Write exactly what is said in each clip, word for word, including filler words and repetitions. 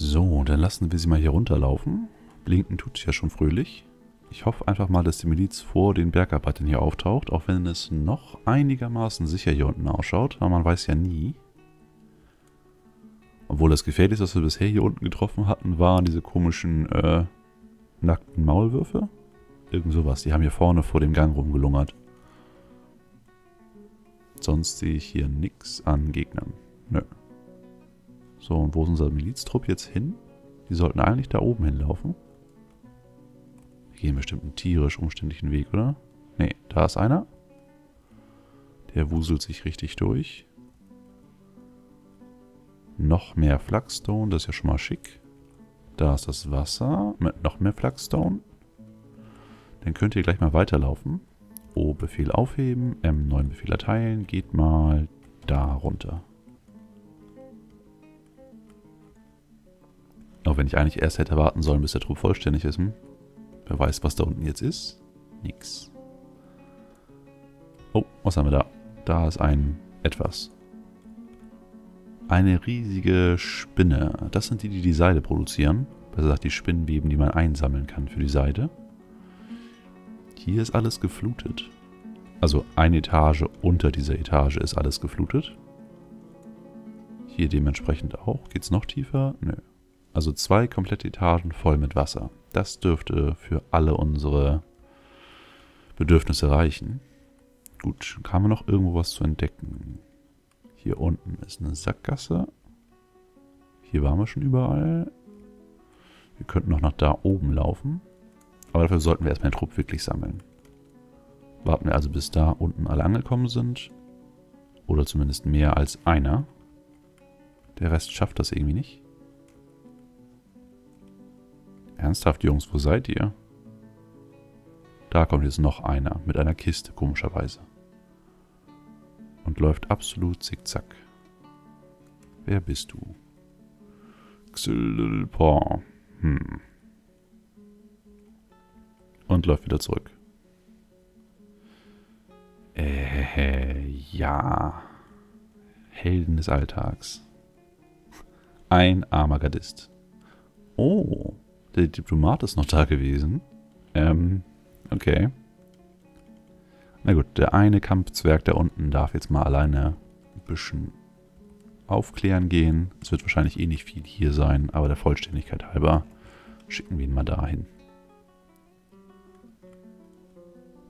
So, dann lassen wir sie mal hier runterlaufen. Blinken tut sich ja schon fröhlich. Ich hoffe einfach mal, dass die Miliz vor den Bergarbeitern hier auftaucht, auch wenn es noch einigermaßen sicher hier unten ausschaut, aber man weiß ja nie. Obwohl das Gefährlichste, was wir bisher hier unten getroffen hatten, waren diese komischen äh, nackten Maulwürfe. Irgend sowas, die haben hier vorne vor dem Gang rumgelungert. Sonst sehe ich hier nichts an Gegnern. Nö. So, und wo ist unser Miliztrupp jetzt hin? Die sollten eigentlich da oben hinlaufen. Die gehen bestimmt einen tierisch umständlichen Weg, oder? Ne, da ist einer. Der wuselt sich richtig durch. Noch mehr Flagstone, das ist ja schon mal schick. Da ist das Wasser mit noch mehr Flagstone. Dann könnt ihr gleich mal weiterlaufen. O-Befehl aufheben, M neuen Befehl erteilen, geht mal da runter. Auch wenn ich eigentlich erst hätte warten sollen, bis der Trupp vollständig ist. Hm? Wer weiß, was da unten jetzt ist? Nix. Oh, was haben wir da? Da ist ein etwas. Eine riesige Spinne. Das sind die, die die Seide produzieren. Besser gesagt, die Spinnenweben, die man einsammeln kann für die Seide. Hier ist alles geflutet. Also eine Etage unter dieser Etage ist alles geflutet. Hier dementsprechend auch. Geht's noch tiefer? Nö. Also zwei komplette Etagen voll mit Wasser. Das dürfte für alle unsere Bedürfnisse reichen. Gut, kann man noch irgendwo was zu entdecken? Hier unten ist eine Sackgasse. Hier waren wir schon überall. Wir könnten noch nach da oben laufen. Aber dafür sollten wir erstmal den Trupp wirklich sammeln. Warten wir also, bis da unten alle angekommen sind. Oder zumindest mehr als einer. Der Rest schafft das irgendwie nicht. Ernsthaft, Jungs, wo seid ihr? Da kommt jetzt noch einer mit einer Kiste, komischerweise. Und läuft absolut zickzack. Wer bist du? Xylporn. Hm. Und läuft wieder zurück. Äh, ja. Helden des Alltags. Ein armer Gardist. Oh, der Diplomat ist noch da gewesen. Ähm, okay. Na gut, der eine Kampfzwerg da unten darf jetzt mal alleine ein bisschen aufklären gehen. Es wird wahrscheinlich eh nicht viel hier sein, aber der Vollständigkeit halber schicken wir ihn mal dahin.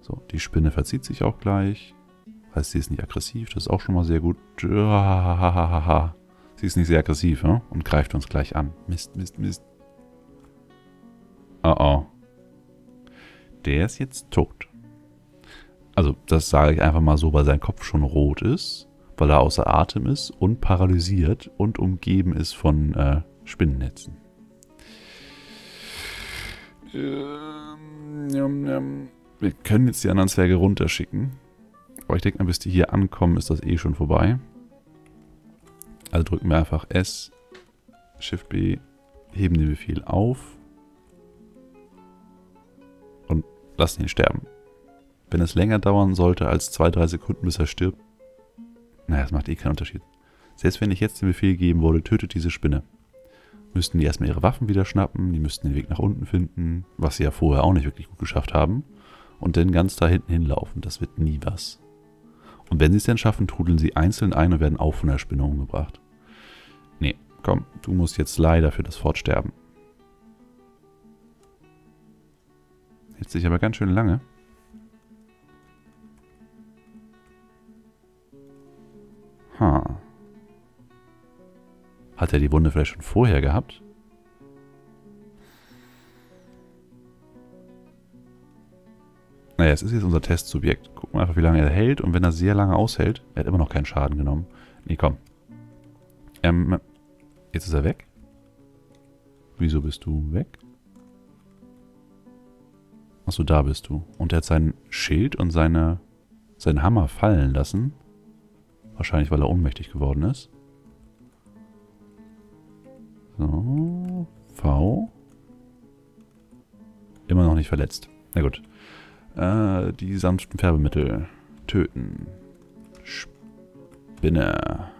So, die Spinne verzieht sich auch gleich. Heißt, sie ist nicht aggressiv, das ist auch schon mal sehr gut. Sie ist nicht sehr aggressiv, ne? Und greift uns gleich an. Mist, Mist, Mist. Oh oh. Der ist jetzt tot. Also, das sage ich einfach mal so, weil sein Kopf schon rot ist, weil er außer Atem ist und paralysiert und umgeben ist von äh, Spinnennetzen. Ähm, yum, yum. Wir können jetzt die anderen Zwerge runterschicken. Aber ich denke mal, bis die hier ankommen, ist das eh schon vorbei. Also drücken wir einfach S, Shift B, heben den Befehl auf und lassen ihn sterben. Wenn es länger dauern sollte als zwei bis drei Sekunden, bis er stirbt, naja, das macht eh keinen Unterschied. Selbst wenn ich jetzt den Befehl geben würde, tötet diese Spinne. Müssten die erstmal ihre Waffen wieder schnappen, die müssten den Weg nach unten finden, was sie ja vorher auch nicht wirklich gut geschafft haben. Und dann ganz da hinten hinlaufen. Das wird nie was. Und wenn sie es denn schaffen, trudeln sie einzeln ein und werden auch von der Spinne umgebracht. Nee, komm, du musst jetzt leider für das Fort sterben. Hält sich aber ganz schön lange. Ha. Hat er die Wunde vielleicht schon vorher gehabt? Naja, es ist jetzt unser Testsubjekt. Gucken wir einfach, wie lange er hält. Und wenn er sehr lange aushält, er hat immer noch keinen Schaden genommen. Nee, komm. Ähm, jetzt ist er weg. Wieso bist du weg? Achso, da bist du. Und er hat sein Schild und seine, seinen Hammer fallen lassen. Wahrscheinlich, weil er ohnmächtig geworden ist. So, V. Immer noch nicht verletzt. Na gut. Die sanften Färbemittel. Töten. Spinne.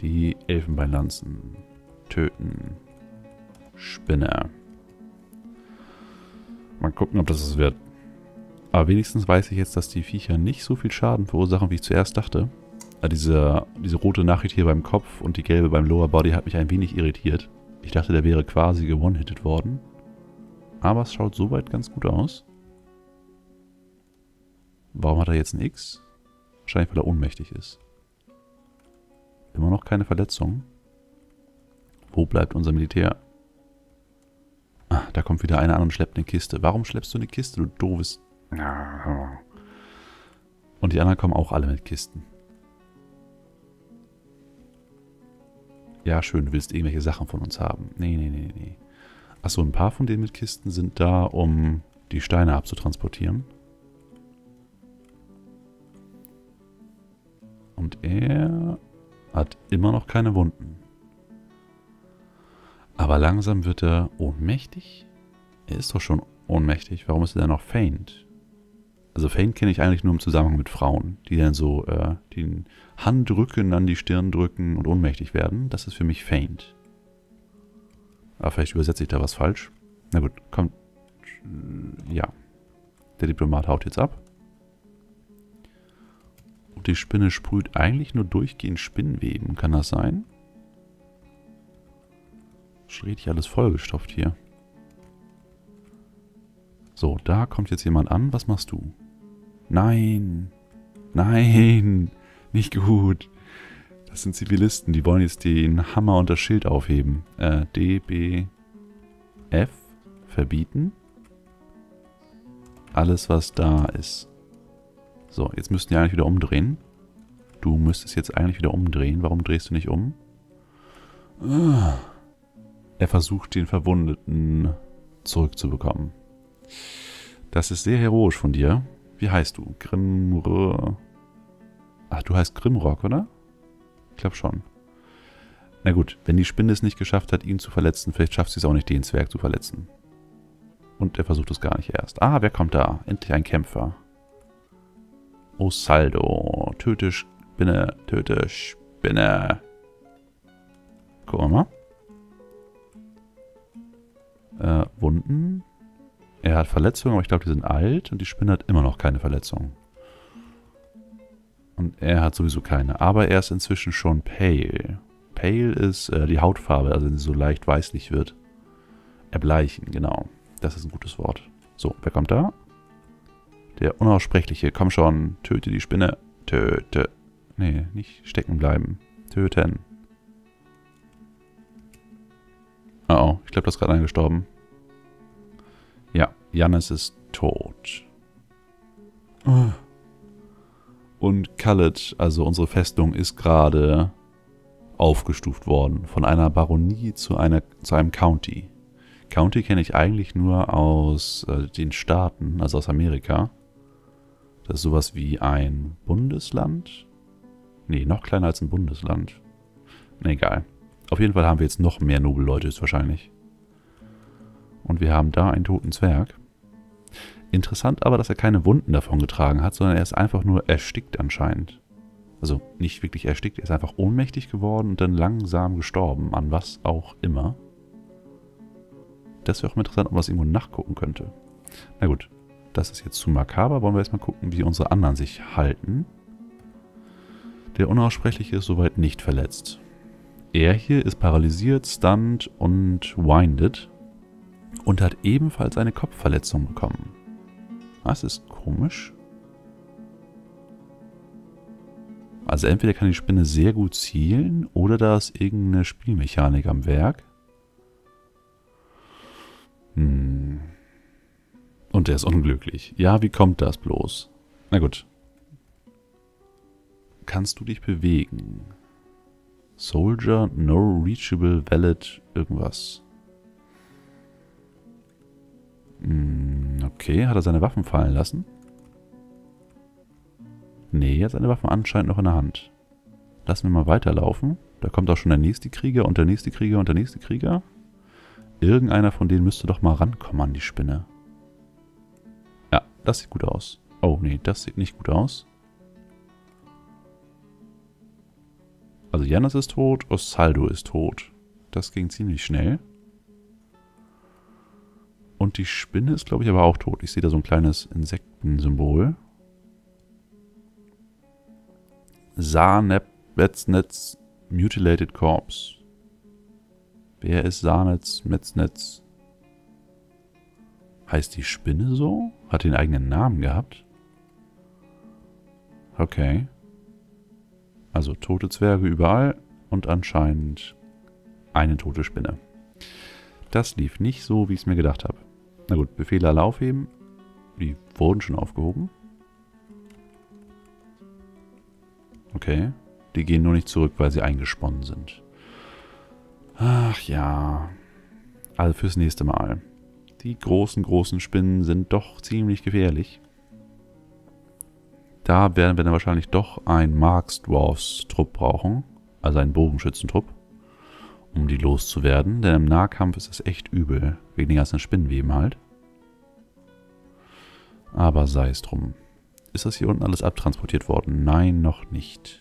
Die Elfenbeinlanzen. Töten. Spinne. Mal gucken, ob das es wird. Aber wenigstens weiß ich jetzt, dass die Viecher nicht so viel Schaden verursachen, wie ich zuerst dachte. Diese, diese rote Nachricht hier beim Kopf und die gelbe beim Lower Body hat mich ein wenig irritiert. Ich dachte, der wäre quasi gewone-hitted worden. Aber es schaut soweit ganz gut aus. Warum hat er jetzt ein X? Wahrscheinlich, weil er ohnmächtig ist. Immer noch keine Verletzung. Wo bleibt unser Militär? Ah, da kommt wieder einer an und schleppt eine Kiste. Warum schleppst du eine Kiste, du doofes... Und die anderen kommen auch alle mit Kisten. Ja, schön, du willst irgendwelche Sachen von uns haben. Nee, nee, nee, nee. Achso, ein paar von denen mit Kisten sind da, um die Steine abzutransportieren. Und er hat immer noch keine Wunden. Aber langsam wird er ohnmächtig? Er ist doch schon ohnmächtig. Warum ist er denn noch faint? Also Faint kenne ich eigentlich nur im Zusammenhang mit Frauen, die dann so äh, den Handrücken an die Stirn drücken und ohnmächtig werden. Das ist für mich Faint. Aber vielleicht übersetze ich da was falsch. Na gut, kommt. Ja. Der Diplomat haut jetzt ab. Und die Spinne sprüht eigentlich nur durchgehend Spinnweben. Kann das sein? Ist richtig alles vollgestopft hier. So, da kommt jetzt jemand an. Was machst du? Nein. Nein. Nicht gut. Das sind Zivilisten. Die wollen jetzt den Hammer und das Schild aufheben. Äh, D, B, F. Verbieten. Alles, was da ist. So, jetzt müssten die eigentlich wieder umdrehen. Du müsstest jetzt eigentlich wieder umdrehen. Warum drehst du nicht um? Er versucht, den Verwundeten zurückzubekommen. Das ist sehr heroisch von dir. Wie heißt du? Grimrock. Ach, du heißt Grimrock, oder? Ich glaube schon. Na gut, wenn die Spinne es nicht geschafft hat, ihn zu verletzen, vielleicht schafft sie es auch nicht, den Zwerg zu verletzen. Und er versucht es gar nicht erst. Ah, wer kommt da? Endlich ein Kämpfer. Osaldo. Töte Spinne. Töte Spinne. Gucken wir mal. Äh, Wunden. Er hat Verletzungen, aber ich glaube, die sind alt. Und die Spinne hat immer noch keine Verletzungen. Und er hat sowieso keine. Aber er ist inzwischen schon pale. Pale ist äh, die Hautfarbe, also wenn sie so leicht weißlich wird. Erbleichen, genau. Das ist ein gutes Wort. So, wer kommt da? Der Unaussprechliche. Komm schon, töte die Spinne. Töte. Nee, nicht stecken bleiben. Töten. Oh, oh. Ich glaube, das ist gerade angestorben. Ja, Yannis ist tot. Und Kallet, also unsere Festung, ist gerade aufgestuft worden. Von einer Baronie zu, einer, zu einem County. County kenne ich eigentlich nur aus äh, den Staaten, also aus Amerika. Das ist sowas wie ein Bundesland. Nee, noch kleiner als ein Bundesland. Nee, egal. Auf jeden Fall haben wir jetzt noch mehr Nobelleute, ist wahrscheinlich. Und wir haben da einen toten Zwerg. Interessant aber, dass er keine Wunden davon getragen hat, sondern er ist einfach nur erstickt anscheinend. Also nicht wirklich erstickt, er ist einfach ohnmächtig geworden und dann langsam gestorben, an was auch immer. Das wäre auch interessant, ob man das irgendwo nachgucken könnte. Na gut, das ist jetzt zu makaber. Wollen wir erstmal gucken, wie unsere anderen sich halten. Der Unaussprechliche ist soweit nicht verletzt. Er hier ist paralysiert, stunned und winded. Und hat ebenfalls eine Kopfverletzung bekommen. Das ist komisch. Also entweder kann die Spinne sehr gut zielen oder da ist irgendeine Spielmechanik am Werk. Hm. Und er ist unglücklich. Ja, wie kommt das bloß? Na gut. Kannst du dich bewegen? Soldier, no reachable, valid, irgendwas. Okay, hat er seine Waffen fallen lassen? Nee, er hat seine Waffen anscheinend noch in der Hand. Lassen wir mal weiterlaufen. Da kommt auch schon der nächste Krieger und der nächste Krieger und der nächste Krieger. Irgendeiner von denen müsste doch mal rankommen an die Spinne. Ja, das sieht gut aus. Oh, nee, das sieht nicht gut aus. Also Yannis ist tot, Osaldo ist tot. Das ging ziemlich schnell. Und die Spinne ist, glaube ich, aber auch tot. Ich sehe da so ein kleines Insektensymbol. Sarnetz Metznetz Mutilated Corpse. Wer ist Sarnetz Metznetz? Heißt die Spinne so? Hat den eigenen Namen gehabt? Okay. Also tote Zwerge überall und anscheinend eine tote Spinne. Das lief nicht so, wie ich es mir gedacht habe. Na gut, Befehle alle aufheben. Die wurden schon aufgehoben. Okay. Die gehen nur nicht zurück, weil sie eingesponnen sind. Ach ja. Also fürs nächste Mal. Die großen, großen Spinnen sind doch ziemlich gefährlich. Da werden wir dann wahrscheinlich doch einen Marksdwarfs-Trupp brauchen. Also einen Bogenschützentrupp. Um die loszuwerden. Denn im Nahkampf ist das echt übel. Wegen den ganzen Spinnenweben halt. Aber sei es drum. Ist das hier unten alles abtransportiert worden? Nein, noch nicht.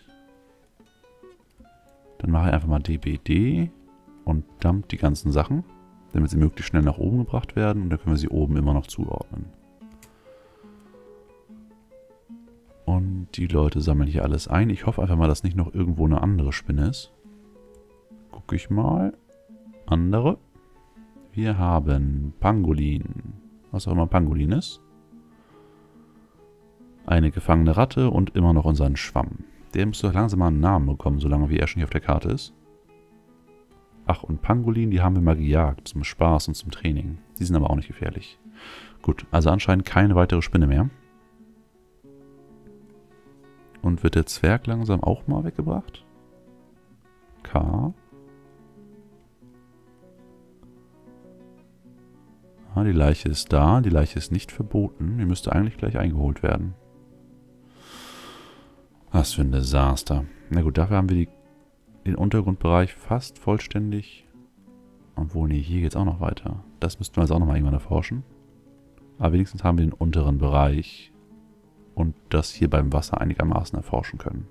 Dann mache ich einfach mal D B D. Und dump die ganzen Sachen. Damit sie möglichst schnell nach oben gebracht werden. Und dann können wir sie oben immer noch zuordnen. Und die Leute sammeln hier alles ein. Ich hoffe einfach mal, dass nicht noch irgendwo eine andere Spinne ist. Guck ich mal. Andere. Wir haben Pangolin. Was auch immer Pangolin ist. Eine gefangene Ratte und immer noch unseren Schwamm. Der müsste doch langsam mal einen Namen bekommen, solange wie er schon hier auf der Karte ist. Ach, und Pangolin, die haben wir mal gejagt. Zum Spaß und zum Training. Die sind aber auch nicht gefährlich. Gut, also anscheinend keine weitere Spinne mehr. Und wird der Zwerg langsam auch mal weggebracht? K. Ah, die Leiche ist da. Die Leiche ist nicht verboten. Die müsste eigentlich gleich eingeholt werden. Was für ein Desaster. Na gut, dafür haben wir die, den Untergrundbereich fast vollständig. Obwohl, nee, hier geht es auch noch weiter. Das müssten wir also auch nochmal irgendwann erforschen. Aber wenigstens haben wir den unteren Bereich und das hier beim Wasser einigermaßen erforschen können.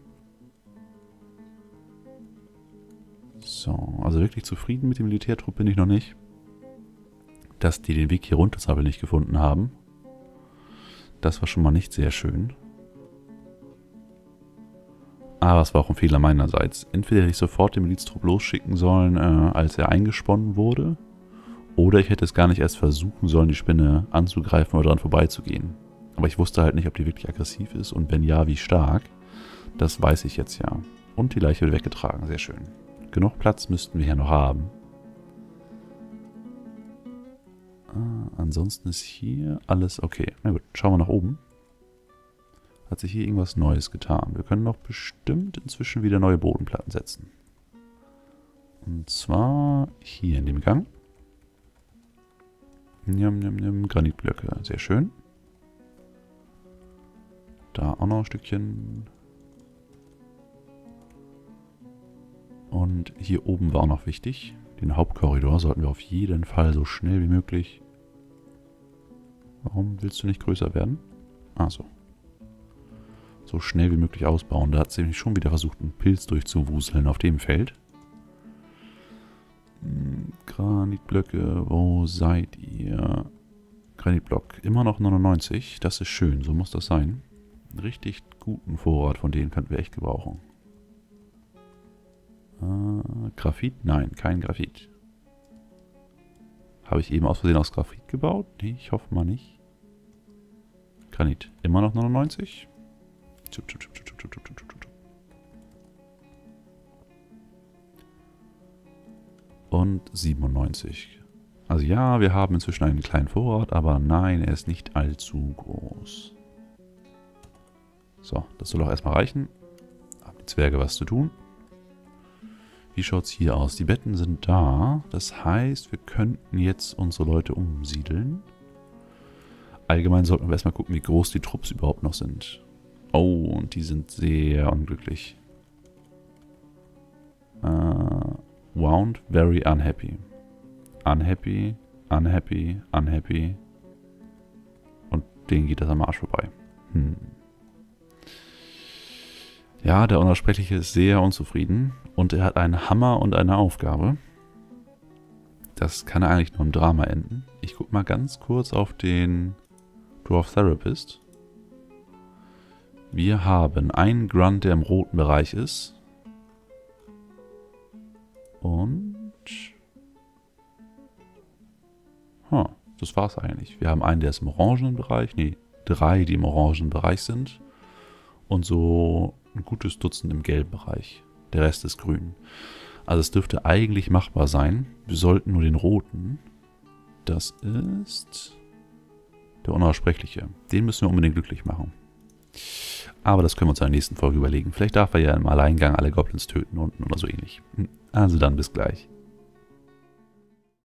So, also wirklich zufrieden mit dem Militärtrupp bin ich noch nicht. Dass die den Weg hier runter zum Beispiel nicht gefunden haben. Das war schon mal nicht sehr schön. Aber es war auch ein Fehler meinerseits. Entweder hätte ich sofort den Miliztrupp losschicken sollen, äh, als er eingesponnen wurde. Oder ich hätte es gar nicht erst versuchen sollen, die Spinne anzugreifen oder daran vorbeizugehen. Aber ich wusste halt nicht, ob die wirklich aggressiv ist und wenn ja, wie stark. Das weiß ich jetzt ja. Und die Leiche wird weggetragen, sehr schön. Genug Platz müssten wir ja noch haben. Ah, ansonsten ist hier alles okay. Na gut, schauen wir nach oben. Hat sich hier irgendwas Neues getan. Wir können noch bestimmt inzwischen wieder neue Bodenplatten setzen. Und zwar hier in dem Gang. Njam, njam, njam, Granitblöcke, sehr schön. Da auch noch ein Stückchen. Und hier oben war auch noch wichtig. Den Hauptkorridor sollten wir auf jeden Fall so schnell wie möglich. Warum willst du nicht größer werden? Ah, so. So schnell wie möglich ausbauen. Da hat sie nämlich schon wieder versucht, einen Pilz durchzuwuseln auf dem Feld. Hm, Granitblöcke, wo seid ihr? Granitblock, immer noch neunundneunzig. Das ist schön, so muss das sein. Einen richtig guten Vorrat, von denen könnten wir echt gebrauchen. Äh, Graphit? Nein, kein Graphit. Habe ich eben aus Versehen aus Graphit gebaut? Nee, ich hoffe mal nicht. Granit, immer noch neunundneunzig. Und siebenundneunzig. Also ja, wir haben inzwischen einen kleinen Vorrat, aber nein, er ist nicht allzu groß. So, das soll auch erstmal reichen. Haben die Zwerge was zu tun. Wie schaut es hier aus? Die Betten sind da. Das heißt, wir könnten jetzt unsere Leute umsiedeln. Allgemein sollten wir erstmal gucken, wie groß die Trupps überhaupt noch sind. Oh, und die sind sehr unglücklich. Uh, wound very unhappy. Unhappy, unhappy, unhappy. Und denen geht das am Arsch vorbei. Hm. Ja, der Unaussprechliche ist sehr unzufrieden und er hat einen Hammer und eine Aufgabe. Das kann eigentlich nur im Drama enden. Ich guck mal ganz kurz auf den Dwarf Therapist. Wir haben einen Grunt, der im roten Bereich ist. Und... Huh, das war's eigentlich. Wir haben einen, der ist im orangenen Bereich. Nee, drei, die im orangenen Bereich sind. Und so ein gutes Dutzend im gelben Bereich. Der Rest ist grün. Also es dürfte eigentlich machbar sein. Wir sollten nur den roten. Das ist... der Unaussprechliche. Den müssen wir unbedingt glücklich machen. Aber das können wir uns in der nächsten Folge überlegen. Vielleicht darf er ja im Alleingang alle Goblins töten unten oder so ähnlich. Also dann bis gleich.